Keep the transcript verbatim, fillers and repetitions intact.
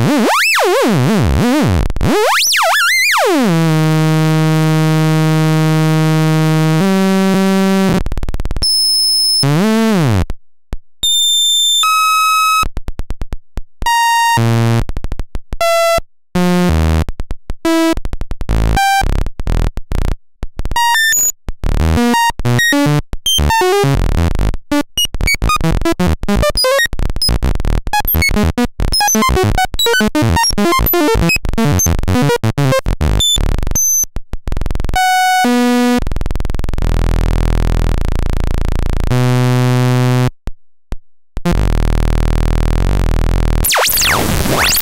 What?